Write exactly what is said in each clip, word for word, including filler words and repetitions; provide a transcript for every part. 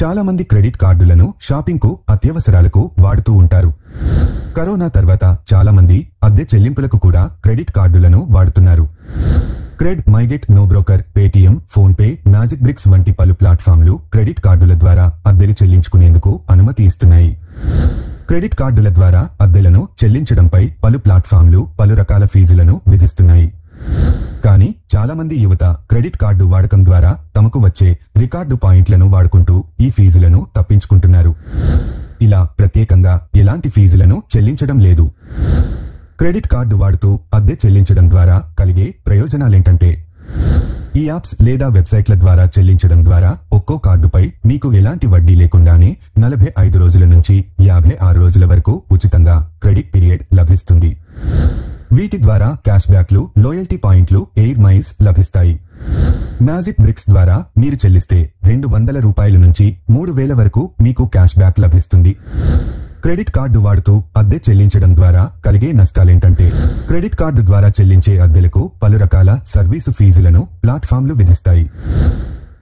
చాలా మంది క్రెడిట్ కార్డులను షాపింగ్కు అత్యవసరాలకు వాడుతూ ఉంటారు. కరోనా తర్వాత చాలా మంది అద్దె చెల్లింపులకు కూడా క్రెడిట్ కార్డులను వాడుతున్నారు. Cred, MyGate, NoBroker, Paytm, PhonePe, magic bricks వంటి పలు ప్లాట్ఫామ్లు క్రెడిట్ కార్డుల ద్వారా అద్దెలు చెల్లించుకునేందుకు అనుమతి ఇస్తున్నాయి. క్రెడిట్ కార్డుల ద్వారా అద్దెలను చెల్లించడంపై పలు ప్లాట్ఫామ్లు పలు రకాల ఫీజులను విధిస్తున్నాయి. కానీ చాలా మంది యువత క్రెడిట్ కార్డు వాడకం ద్వారా తమకు వచ్చే రికార్డు పాయింట్లను వాడుకుంటూ ఈ ఫీజులను తప్పించుకుంటున్నారు. ఇలా ప్రత్యేకంగా ఎలాంటి ఫీజులను చెల్లించడం లేదు. క్రెడిట్ కార్డు వాడుతూ అద్దె చెల్లించడం ద్వారా కలిగే ప్రయోజనాలేంటంటే, ఈ యాప్స్ లేదా వెబ్సైట్ల ద్వారా చెల్లించడం ద్వారా ఒక్కో కార్డుపై మీకు ఎలాంటి వడ్డీ లేకుండానే నలభై ఐదు రోజుల నుంచి యాభై ఆరు రోజుల వరకు ఉచితంగా క్రెడిట్ పీరియడ్ లభిస్తుంది. వీటి ద్వారా క్యాష్ బ్యాక్లు, లోయల్టీ పాయింట్లు, ఎయిర్ మైల్స్ లభిస్తాయి. మ్యాజిక్ బ్రిక్స్ ద్వారా మీరు చెల్లిస్తే రెండు వందల రూపాయల నుంచి మూడు వేల వరకు మీకు క్యాష్ బ్యాక్ లభిస్తుంది. క్రెడిట్ కార్డు వాడుతూ అద్దె చెల్లించడం ద్వారా కలిగే నష్టాలేంటంటే, క్రెడిట్ కార్డు ద్వారా చెల్లించే అద్దెలకు పలు రకాల సర్వీసు ఫీజులను ప్లాట్ఫామ్లు విధిస్తాయి.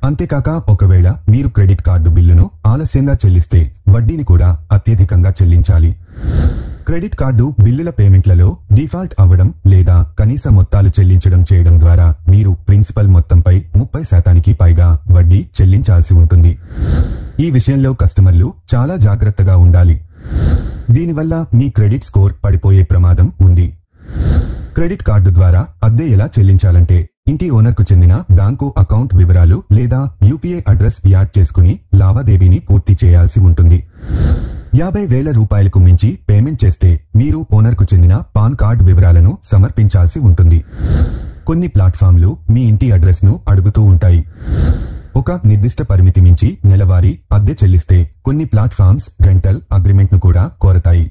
అంతేకాక ఒకవేళ మీరు క్రెడిట్ కార్డు బిల్లును ఆలస్యంగా చెల్లిస్తే వడ్డీని కూడా అత్యధికంగా చెల్లించాలి. క్రెడిట్ కార్డు బిల్లుల పేమెంట్లలో డిఫాల్ట్ అవ్వడం లేదా కనీస మొత్తాలు చెల్లించడం చేయడం ద్వారా మీరు ప్రిన్సిపల్ మొత్తంపై ముప్పై శాతానికి పైగా వడ్డీ చెల్లించాల్సి ఉంటుంది. ఈ విషయంలో కస్టమర్లు చాలా జాగ్రత్తగా ఉండాలి. దీనివల్ల మీ క్రెడిట్ స్కోర్ పడిపోయే ప్రమాదం ఉంది. క్రెడిట్ కార్డు ద్వారా అద్దె ఎలా చెల్లించాలంటే, ఇంటి ఓనర్కు చెందిన బ్యాంకు అకౌంట్ వివరాలు లేదా యూపీఐ అడ్రస్ యాడ్ చేసుకుని లావాదేవీని పూర్తి చేయాల్సి ఉంటుంది. యాభై వేల రూపాయలకు మించి పేమెంట్ చేస్తే మీరు ఓనర్కు చెందిన పాన్ కార్డు వివరాలను సమర్పించాల్సి ఉంటుంది. కొన్ని ప్లాట్ఫామ్లు మీ ఇంటి అడ్రస్ను అడుగుతూ ఉంటాయి. ఒక నిర్దిష్ట పరిమితి మించి నెలవారీ అద్దె చెల్లిస్తే కొన్ని ప్లాట్ఫామ్స్ రెంటల్ అగ్రిమెంట్ను కూడా కోరతాయి.